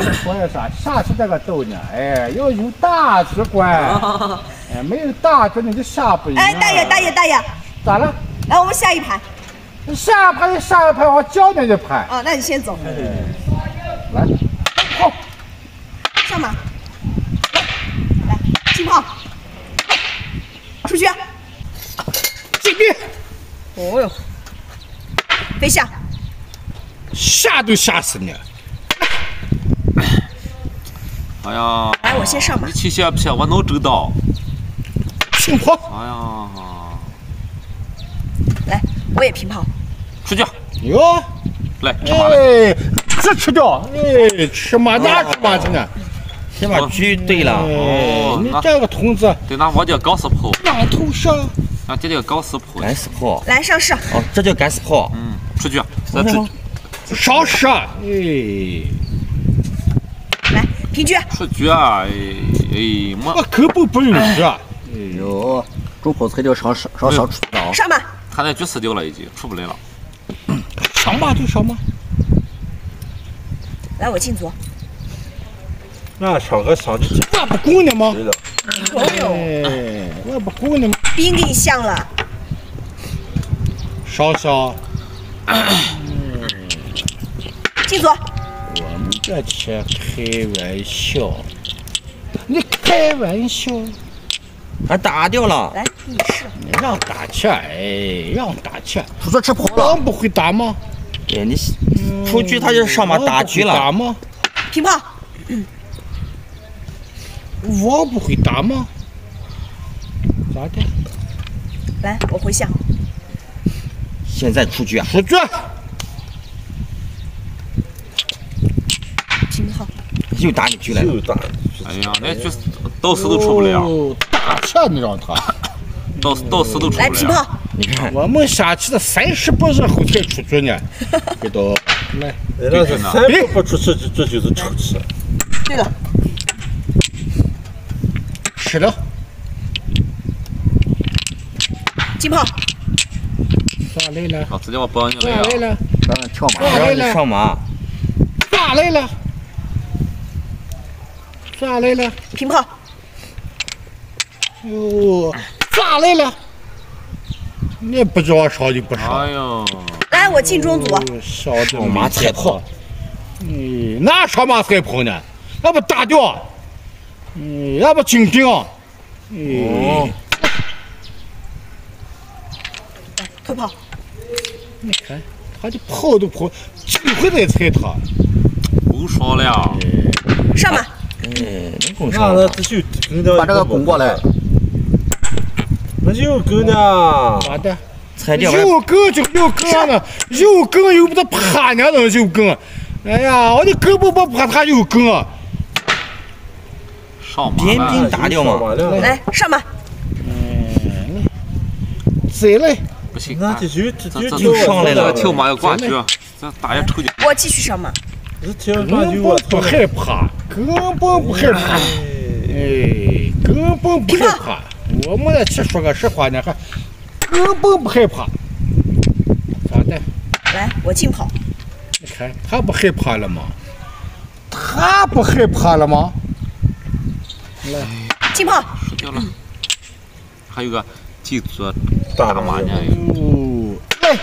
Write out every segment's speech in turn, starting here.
说的啥是这个豆呢？哎，要有大局观，哎，没有大局你就下不赢。哎，大爷，咋了？来，我们下一盘。下一盘，我教你一盘。哦，那你先走。来，好，上马，来，金炮，出去，进去。哦哟，别下，下都吓死你。 哎呀！来，我先上吧。你去下不下？我能知道。平炮。哎呀！来，我也平炮。出去。哟，来吃马来。这吃掉。哎，吃马哪吃马去呢？先把狙对了。哦，你这个筒子。对，那我叫钢丝炮。哪头上？啊，这叫钢丝炮。钢丝炮。来上市。哦，这叫钢丝炮。嗯，出去。咱出。上市。哎。 平局，出局啊！哎，我根本不用局。哎呦，中炮才叫上出的。上吧。他那局死掉了，已经出不来了。上吧就上吧。来，我进左。那上和上去，那不够呢吗？哎，那不够呢吗？兵给你降了。上下。进左。 我们这天开玩笑，你开玩笑，俺打掉了。来，你试。你让打气，哎，让打气。出去吃炮了。刚不会打吗？哎，你出局他就上马打局了。打吗？平炮。我不会打吗？咋的？来，我回下。现在出局啊！出局。 又打你局来了！哎呀，那局到死都出不了。大枪你让他，到死都出不了。来皮炮！你看我们下棋的30不是后天出局呢。别动，来，那是30不出局，这就是臭棋。对了，吃了。金炮。咋来了？好，直接我帮你来了。咋来了？让他跳马，让你上马。咋来了？ 咋来了？平炮。哟，咋来了？你不知道上就不上。哎呦！来，我进中组。上马踩炮。嗯，哪上马踩炮呢？那不打掉。嗯，那不紧盯。哦。来，推炮。你看，他就炮都跑，几回来踩他。够爽了。上马。 哎，能拱上了，把这个拱过来。那又拱呢？咋的？踩掉。又拱就又拱了，又拱又不得怕呢，那又拱。哎呀，我的根本不怕他又拱。上马。边兵打掉嘛。来上马。嗯。再来。不行，那就上来了。跳马要挂局，咱打一抽筋。我继续上马。 根本不害怕，根本不害怕，哎，根本不害怕。我们这去说个实话呢，还根本不害怕。咋的？来，我进跑。你看他不害怕了吗？他不害怕了吗？来，进跑。输掉了。还有个记住打马呢。哦，来。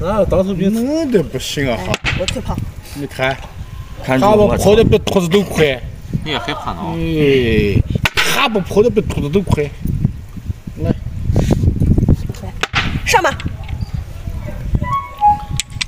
那当时比弄的不行啊！我退跑。 你看，他不跑的比兔子都快。你也害怕呢？哎，他不跑的比兔子都快。来，上吧。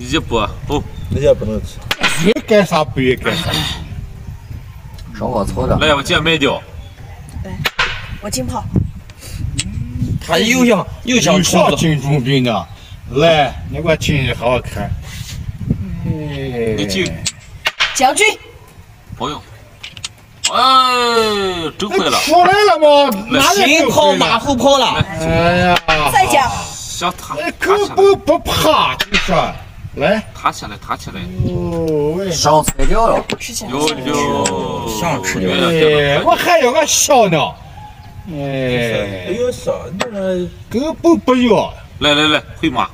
一步哦，人家不能吃。也干啥不也干啥。上我错了。来，我剑卖掉。来，我金炮。他又想进中兵呢。来，你给我进去好好看。 你进，将军，不用，哎，真坏了，出来了吗？前跑马后跑了，哎呀，再讲，想他，根本不怕，你说，来，爬起来，上菜掉了，有，上吃掉了，我还有个小呢，哎，有啥呢？根本不要，来，回马。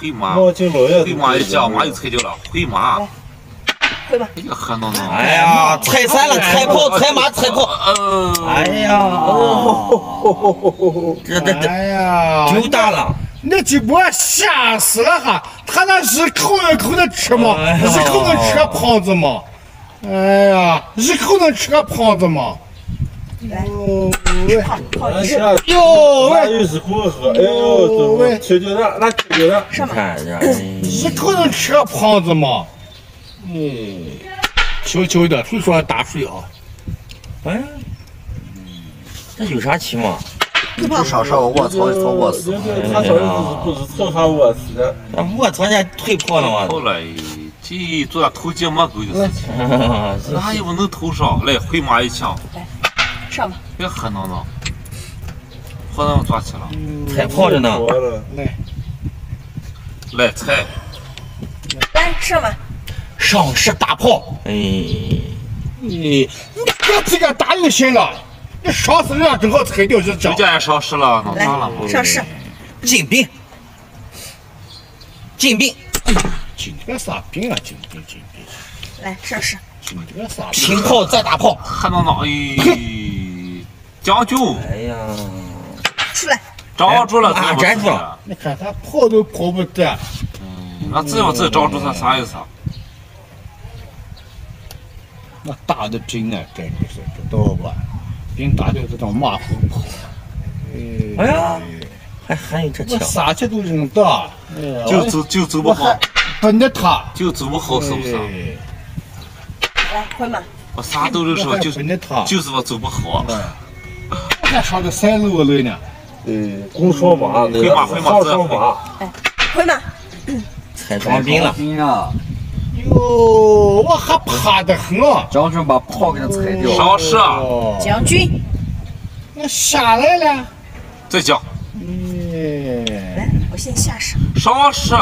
回马，回马一下，马又踩掉了。回马，拜拜。哎呀，踩散了，踩跑，踩马，踩跑。哎呀，这，哎呀，丢大了。 那鸡巴吓死了哈！他那是口能口能吃吗？是口能吃胖子吗？哎呀，是口能吃胖子吗？哦喂！哟喂！是口喝，哎呦喂！吃就那吃就那，看呀！是口能吃胖子吗？嗯，悄悄的，谁说打水啊？哎，那有啥骑嘛？ 就上上卧槽一槽卧死，他小子不是凑上卧死的，卧槽人家腿破了嘛。好了，这做头结膜狗的事情，哪有能头上来回马一枪？来，上吧。别喝囊囊，喝囊抓起了，菜泡着呢。来，来菜，来上吧。上是大炮，哎，你这这个打有心了。 你上市了，正好踩掉就涨。人家也上市了，能涨了吗？上市，进兵，进兵，进个啥兵啊？进兵，进兵！来上市，进个啥？平炮再大炮，还能哪一将军？哎呀，出来！抓住了，啊，粘住了！你看他跑都跑不得。嗯，那只要是抓住他，啥意思啊？ 那打的真难看，你说知道吧？兵打的这种马虎跑。哎呀，还有这枪，啥去都扔的，就走不好，跟着他就走不好，是不是？来，快嘛！我啥都是说，就是我走不好。还上个三楼来呢。公双马，回马，双马。哎，回马。踩装兵了。 哟，我还怕得很啊！将军把炮给他踩掉。上市。将军，我下来了。再讲。来，我先下手。上市。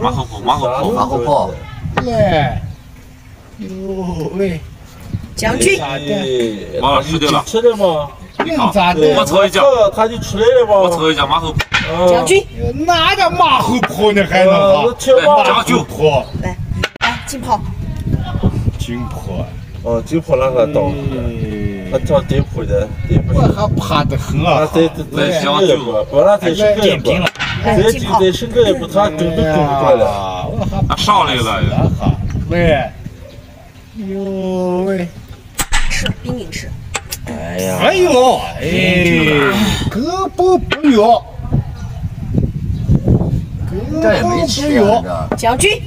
马后炮。来。哟喂，将军。马老师对了。吃的吗？你咋的？我操一脚，他就出来了吧？我操一脚马后炮。 将军，哪个马后炮呢？还能跑？将军跑，来，金炮，金炮，哦，金炮那个刀，他叫地铺的，我还怕得很啊！对，将军，我那得是点兵了，这就得是个也不他准备过来了，他上来了，喂，哟喂，吃冰你吃，哎呀，哎呦，哎，胳膊不要。 这也没吃药，将军。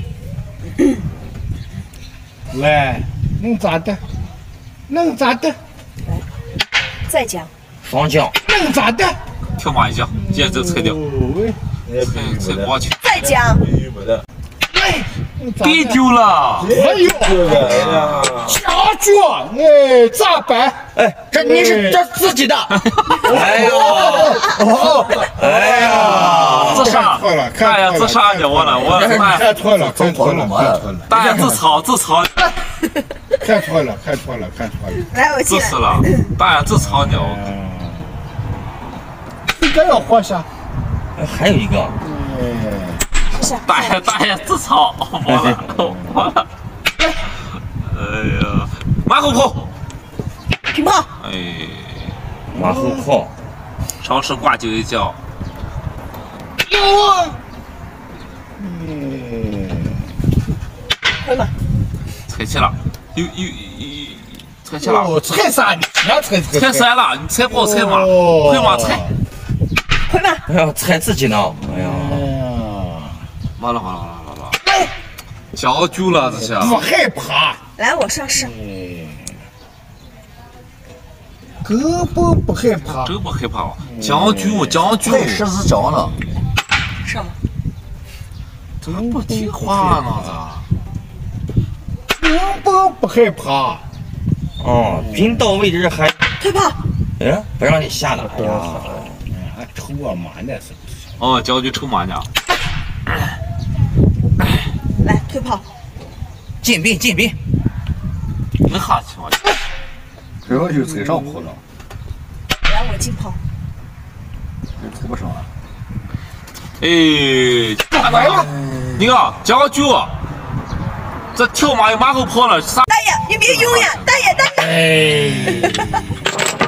来，能咋的？来，再讲。双将。能咋的？跳马一下，接着踩掉。踩过去。再讲。别丢了。哎呦！夹住！哎，咋办？哎，这你是这自己的。哎呦！哎呀！ 看呀，自杀去我了，我看错了，大爷自嘲，看错了，来，我自私了，大爷自嘲你，你这要活下，还有一个，大爷自嘲，完了，哎呀，马后炮，平炮，哎，马后炮，超市挂就一叫。 哟，快嘛！踩起了，又踩起了！踩啥？踩啥了？你踩跑踩嘛？快嘛踩！快嘛！哎呀，踩自己呢！哎呀，完了！哎，焦救了这些！我害怕。来，我上市。胳膊不害怕了。将军，十字掌了。 上吧，怎么不听话呢？不害怕。哦，兵到位置还害怕。哎，不让你下了。哎呀，还抽我马呢是不是？哦，将军抽马呢。来，退炮。进兵。能下去吗？这要就踩上炮了。来，我进炮。这踩不上了。 哎，来了！你看，将军，这跳马有马后炮了。大爷，你别用呀，大爷，大爷。哎